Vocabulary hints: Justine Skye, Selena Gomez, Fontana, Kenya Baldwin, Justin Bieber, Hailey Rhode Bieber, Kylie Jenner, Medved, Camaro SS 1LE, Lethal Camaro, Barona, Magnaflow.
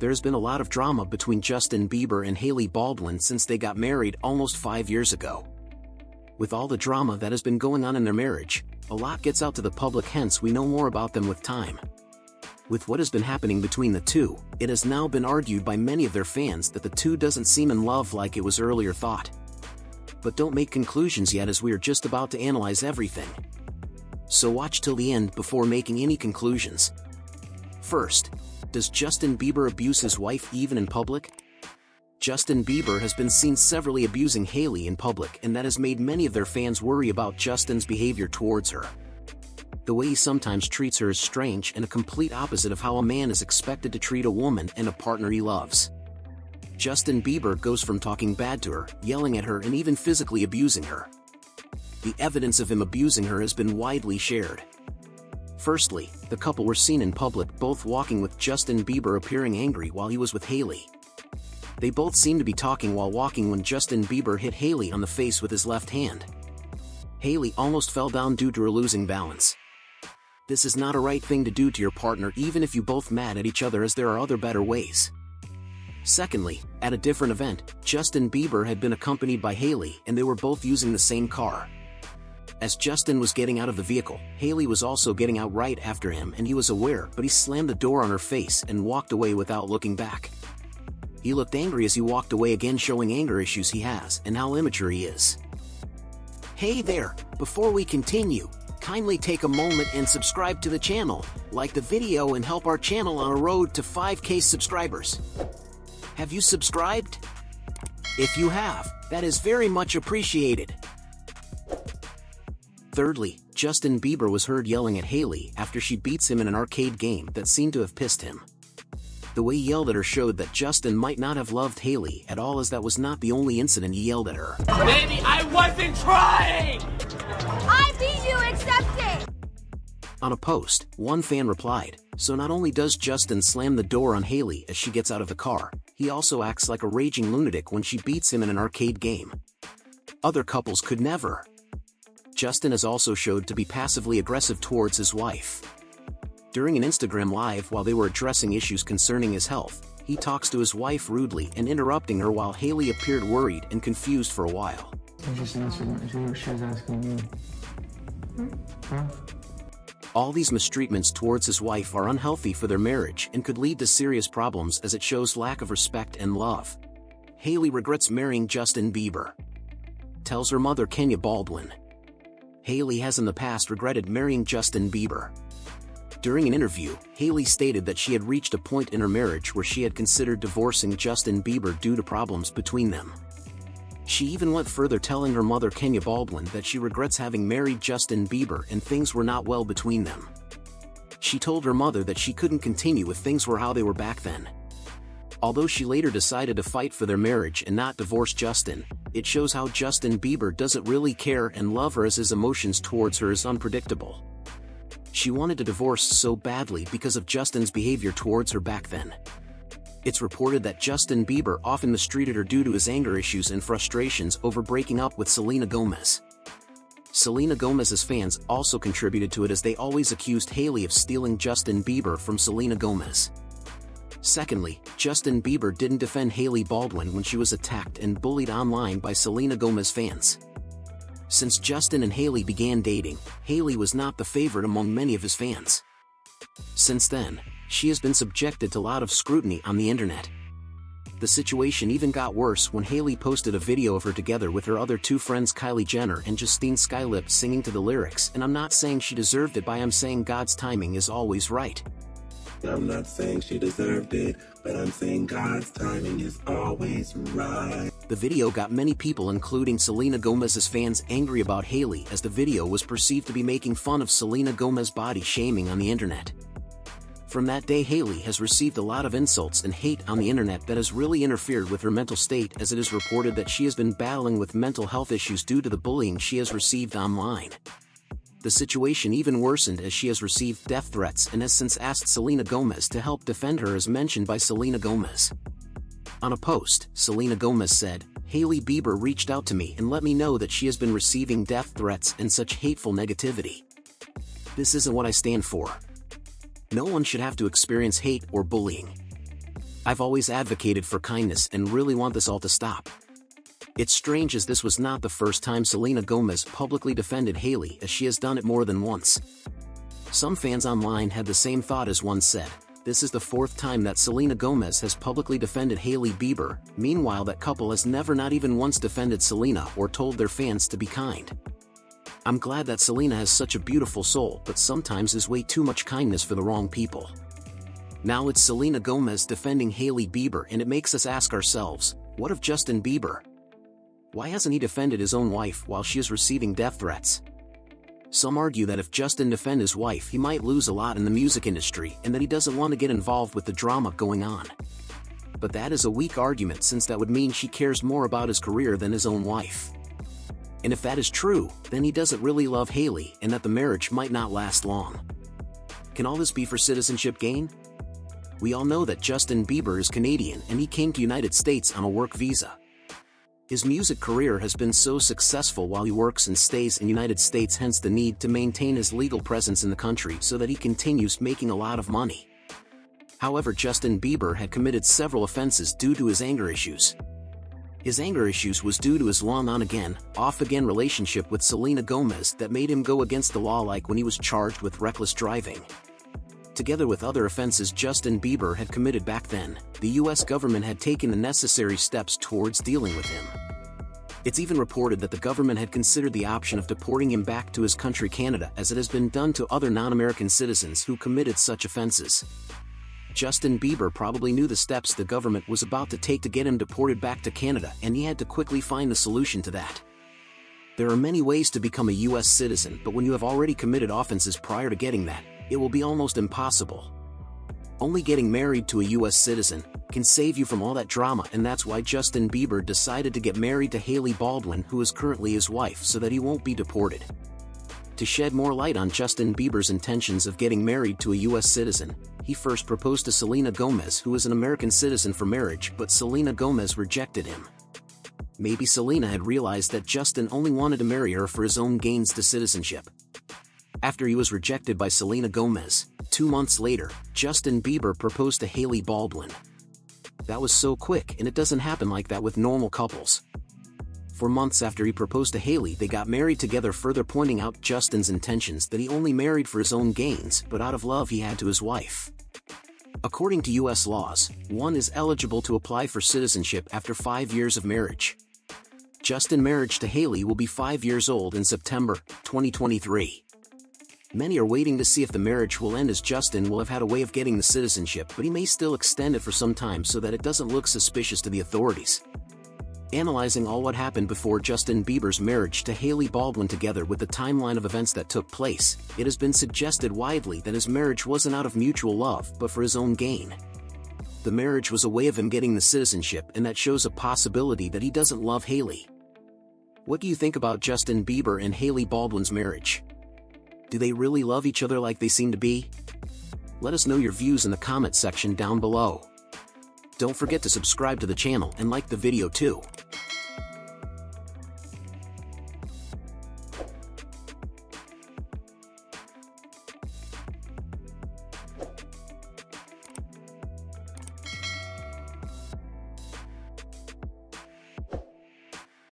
there's been a lot of drama between Justin Bieber and Hailey Baldwin since they got married almost 5 years ago. With all the drama that has been going on in their marriage, a lot gets out to the public, hence we know more about them with time. With what has been happening between the two, it has now been argued by many of their fans that the two doesn't seem in love like it was earlier thought. But don't make conclusions yet, as we are just about to analyze everything. So watch till the end before making any conclusions. First, does Justin Bieber abuse his wife even in public? Justin Bieber has been seen severally abusing Hailey in public, and that has made many of their fans worry about Justin's behavior towards her. The way he sometimes treats her is strange and a complete opposite of how a man is expected to treat a woman and a partner he loves. Justin Bieber goes from talking bad to her, yelling at her, and even physically abusing her. The evidence of him abusing her has been widely shared. Firstly, the couple were seen in public both walking, with Justin Bieber appearing angry while he was with Hailey. They both seemed to be talking while walking when Justin Bieber hit Hailey on the face with his left hand. Hailey almost fell down due to her losing balance. This is not a right thing to do to your partner, even if you both mad at each other, as there are other better ways. Secondly, at a different event, Justin Bieber had been accompanied by Hailey, and they were both using the same car. As Justin was getting out of the vehicle, Hailey was also getting out right after him, and he was aware, but he slammed the door on her face and walked away without looking back. He looked angry as he walked away, again showing anger issues he has and how immature he is. Hey there, before we continue, kindly take a moment and subscribe to the channel, like the video, and help our channel on our road to 5K subscribers. Have you subscribed? If you have, that is very much appreciated. Thirdly, Justin Bieber was heard yelling at Hailey after she beats him in an arcade game that seemed to have pissed him. The way he yelled at her showed that Justin might not have loved Hailey at all, as that was not the only incident he yelled at her. Baby, I wasn't trying! I beat you, accept it! On a post, one fan replied, so not only does Justin slam the door on Hailey as she gets out of the car, he also acts like a raging lunatic when she beats him in an arcade game. Other couples could never. Justin is also shown to be passively aggressive towards his wife. During an Instagram live while they were addressing issues concerning his health, he talks to his wife rudely and interrupting her, while Hailey appeared worried and confused for a while. I just answered what she was asking me. Huh? All these mistreatments towards his wife are unhealthy for their marriage and could lead to serious problems, as it shows lack of respect and love. Hailey regrets marrying Justin Bieber. Tells her mother Kenya Baldwin. Hailey has in the past regretted marrying Justin Bieber. During an interview, Hailey stated that she had reached a point in her marriage where she had considered divorcing Justin Bieber due to problems between them. She even went further, telling her mother Kenya Baldwin that she regrets having married Justin Bieber and things were not well between them. She told her mother that she couldn't continue if things were how they were back then. Although she later decided to fight for their marriage and not divorce Justin, it shows how Justin Bieber doesn't really care and love her, as his emotions towards her is unpredictable. She wanted to divorce so badly because of Justin's behavior towards her back then. It's reported that Justin Bieber often mistreated her due to his anger issues and frustrations over breaking up with Selena Gomez. Selena Gomez's fans also contributed to it, as they always accused Hailey of stealing Justin Bieber from Selena Gomez. Secondly, Justin Bieber didn't defend Hailey Baldwin when she was attacked and bullied online by Selena Gomez fans. Since Justin and Hailey began dating, Hailey was not the favorite among many of his fans. Since then, she has been subjected to a lot of scrutiny on the internet. The situation even got worse when Hailey posted a video of her together with her other two friends Kylie Jenner and Justine Skye lip singing to the lyrics, and I'm not saying she deserved it, but I'm saying God's timing is always right. I'm not saying she deserved it, but I'm saying God's timing is always right. The video got many people, including Selena Gomez's fans, angry about Hailey, as the video was perceived to be making fun of Selena Gomez body shaming on the internet. From that day, Hailey has received a lot of insults and hate on the internet that has really interfered with her mental state, as it is reported that she has been battling with mental health issues due to the bullying she has received online. The situation even worsened as she has received death threats and has since asked Selena Gomez to help defend her, as mentioned by Selena Gomez. On a post, Selena Gomez said, "Hailey Bieber reached out to me and let me know that she has been receiving death threats and such hateful negativity. This isn't what I stand for. No one should have to experience hate or bullying. I've always advocated for kindness and really want this all to stop. It's strange as this was not the first time Selena Gomez publicly defended Hailey, as she has done it more than once. Some fans online had the same thought, as one said, this is the fourth time that Selena Gomez has publicly defended Hailey Bieber, meanwhile that couple has never not even once defended Selena or told their fans to be kind. I'm glad that Selena has such a beautiful soul, but sometimes is way too much kindness for the wrong people. Now it's Selena Gomez defending Hailey Bieber, and it makes us ask ourselves, what of Justin Bieber? Why hasn't he defended his own wife while she is receiving death threats? Some argue that if Justin defends his wife, he might lose a lot in the music industry and that he doesn't want to get involved with the drama going on. But that is a weak argument, since that would mean she cares more about his career than his own wife. And if that is true, then he doesn't really love Hailey and that the marriage might not last long. Can all this be for citizenship gain? We all know that Justin Bieber is Canadian and he came to the United States on a work visa. His music career has been so successful while he works and stays in the United States, hence the need to maintain his legal presence in the country so that he continues making a lot of money. However, Justin Bieber had committed several offenses due to his anger issues. His anger issues was due to his long on-again, off-again relationship with Selena Gomez that made him go against the law, like when he was charged with reckless driving. Together with other offenses Justin Bieber had committed back then, the U.S. government had taken the necessary steps towards dealing with him. It's even reported that the government had considered the option of deporting him back to his country Canada, as it has been done to other non-American citizens who committed such offenses. Justin Bieber probably knew the steps the government was about to take to get him deported back to Canada, and he had to quickly find the solution to that. There are many ways to become a U.S. citizen, but when you have already committed offenses prior to getting that, it will be almost impossible. Only getting married to a U.S. citizen can save you from all that drama, and that's why Justin Bieber decided to get married to Hailey Baldwin, who is currently his wife, so that he won't be deported. To shed more light on Justin Bieber's intentions of getting married to a U.S. citizen, he first proposed to Selena Gomez, who is an American citizen, for marriage, but Selena Gomez rejected him. Maybe Selena had realized that Justin only wanted to marry her for his own gains to citizenship. After he was rejected by Selena Gomez, 2 months later, Justin Bieber proposed to Hailey Baldwin. That was so quick, and it doesn't happen like that with normal couples. For months after he proposed to Hailey, they got married together, further pointing out Justin's intentions that he only married for his own gains, but out of love he had to his wife. According to U.S. laws, one is eligible to apply for citizenship after 5 years of marriage. Justin's marriage to Hailey will be 5 years old in September 2023. Many are waiting to see if the marriage will end, as Justin will have had a way of getting the citizenship, but he may still extend it for some time so that it doesn't look suspicious to the authorities. Analyzing all what happened before Justin Bieber's marriage to Hailey Baldwin, together with the timeline of events that took place, it has been suggested widely that his marriage wasn't out of mutual love but for his own gain. The marriage was a way of him getting the citizenship, and that shows a possibility that he doesn't love Hailey. What do you think about Justin Bieber and Hailey Baldwin's marriage? Do they really love each other like they seem to be? Let us know your views in the comment section down below. Don't forget to subscribe to the channel and like the video too.